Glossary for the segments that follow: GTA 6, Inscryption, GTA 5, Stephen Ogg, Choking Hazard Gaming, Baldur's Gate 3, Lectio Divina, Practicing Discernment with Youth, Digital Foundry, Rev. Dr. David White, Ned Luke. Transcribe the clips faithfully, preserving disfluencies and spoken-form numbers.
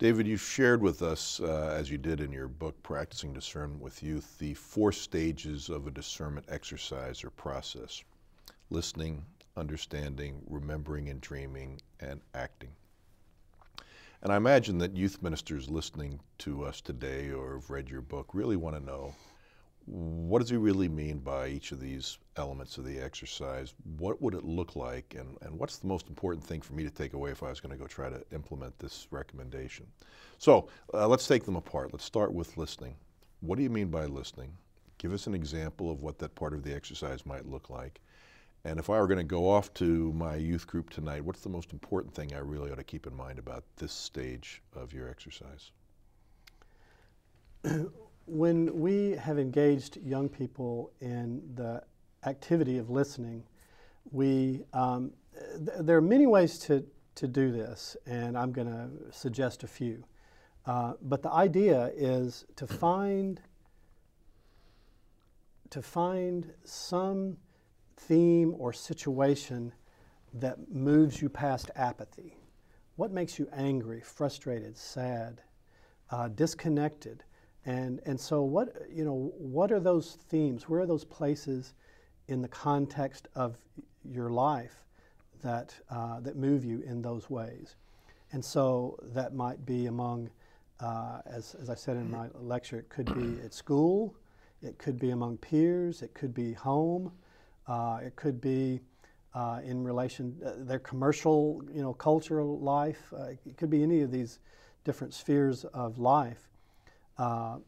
David, you've shared with us, uh, as you did in your book, Practicing Discernment with Youth, the four stages of a discernment exercise or process: listening, understanding, remembering and dreaming, and acting. And I imagine that youth ministers listening to us today or have read your book really want to know, what does he really mean by each of these elements of the exercise? What would it look like, and, and what's the most important thing for me to take away if I was going to go try to implement this recommendation? So uh, let's take them apart. Let's start with listening. What do you mean by listening? Give us an example of what that part of the exercise might look like. And if I were going to go off to my youth group tonight, what's the most important thing I really ought to keep in mind about this stage of your exercise? When we have engaged young people in the activity of listening, we, um, th there are many ways to, to do this, and I'm going to suggest a few. Uh, but the idea is to find, to find some theme or situation that moves you past apathy. What makes you angry, frustrated, sad, uh, disconnected? And, and so what, you know, what are those themes? Where are those places in the context of your life that, uh, that move you in those ways? And so that might be among, uh, as, as I said in my lecture, it could be at school, it could be among peers, it could be home, uh, it could be uh, in relation to their commercial, you know, cultural life. Uh, it could be any of these different spheres of life. Uh,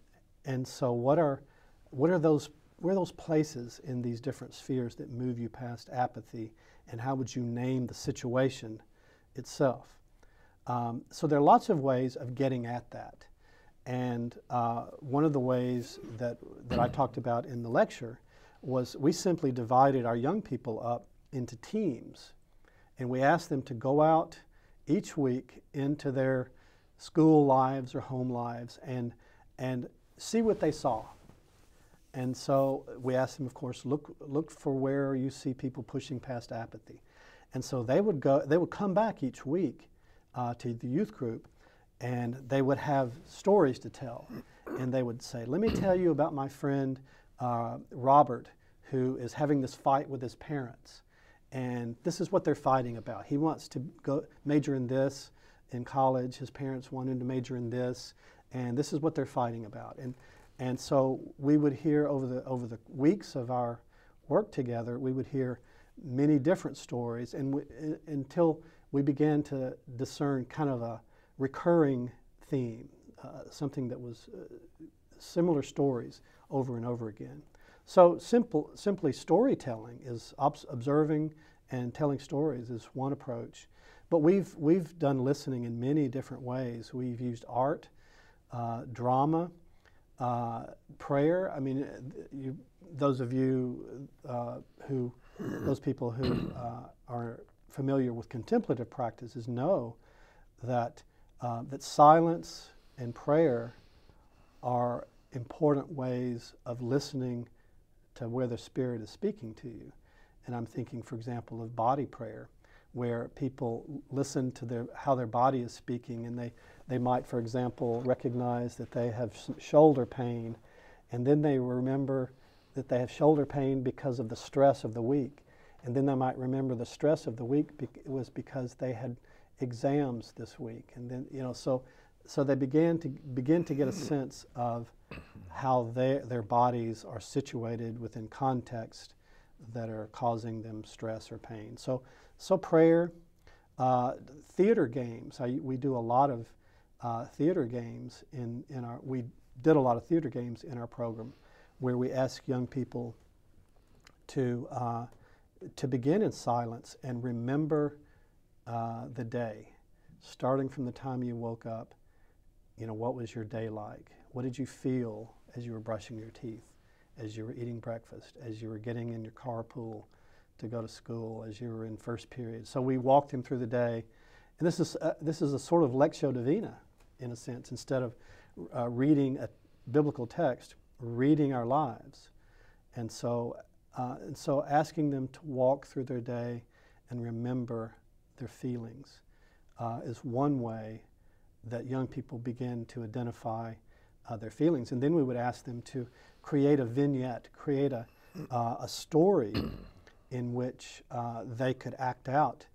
and so what are, what are those, where are those places in these different spheres that move you past apathy, and how would you name the situation itself? Um, so there are lots of ways of getting at that. And uh, one of the ways that, that I talked about in the lecture was we simply divided our young people up into teams, and we asked them to go out each week into their school lives or home lives and and see what they saw. And so we asked them, of course, look, look for where you see people pushing past apathy. And so they would go, they would come back each week uh, to the youth group, and they would have stories to tell. And they would say, let me tell you about my friend uh, Robert, who is having this fight with his parents. And this is what they're fighting about. He wants to go major in this in college. His parents want him to major in this. And this is what they're fighting about. And, and so we would hear over the, over the weeks of our work together, we would hear many different stories, and we, uh, until we began to discern kind of a recurring theme, uh, something that was uh, similar stories over and over again. So simple, simply storytelling is obs observing and telling stories is one approach. But we've, we've done listening in many different ways. We've used art, Uh, drama, uh, prayer. I mean, you, those of you uh, who, those people who uh, are familiar with contemplative practices know that, uh, that silence and prayer are important ways of listening to where the Spirit is speaking to you. And I'm thinking, for example, of body prayer, where people listen to their, how their body is speaking, and they They might, for example, recognize that they have shoulder pain, and then they remember that they have shoulder pain because of the stress of the week. And then they might remember the stress of the week be was because they had exams this week. And then, you know, so, so they began to, begin to get a sense of how they, their bodies are situated within context that are causing them stress or pain. So, so prayer, uh, theater games. I, we do a lot of Uh, theater games in, in our, we did a lot of theater games in our program, where we ask young people to, uh, to begin in silence and remember uh, the day, starting from the time you woke up. You know, what was your day like? What did you feel as you were brushing your teeth, as you were eating breakfast, as you were getting in your carpool to go to school, as you were in first period? So we walked them through the day, and this is, uh, this is a sort of Lectio Divina, in a sense. Instead of uh, reading a biblical text, reading our lives. And so, uh, and so asking them to walk through their day and remember their feelings uh, is one way that young people begin to identify uh, their feelings. And then we would ask them to create a vignette, create a, uh, a story in which uh, they could act out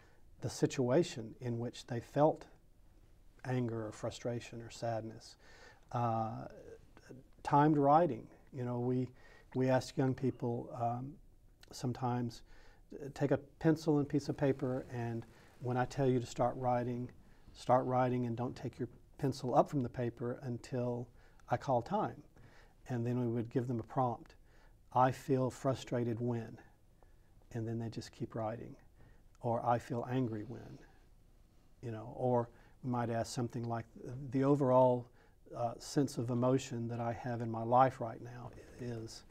the situation in which they felt anger or frustration or sadness. Uh, timed writing, you know, we, we ask young people um, sometimes, take a pencil and piece of paper, and when I tell you to start writing, start writing, and don't take your pencil up from the paper until I call time. And then we would give them a prompt. I feel frustrated when, and then they just keep writing. Or I feel angry when, you know, or we might ask something like, the overall uh, sense of emotion that I have in my life right now is.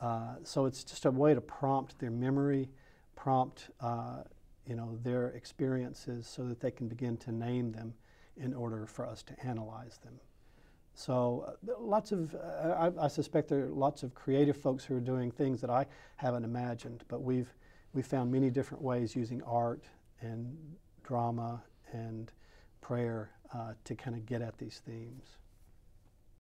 Uh, so it's just a way to prompt their memory, prompt uh, you know, their experiences so that they can begin to name them in order for us to analyze them. So uh, lots of, uh, I, I suspect there are lots of creative folks who are doing things that I haven't imagined, but we've, we've found many different ways using art and drama and prayer uh, to kind of get at these themes.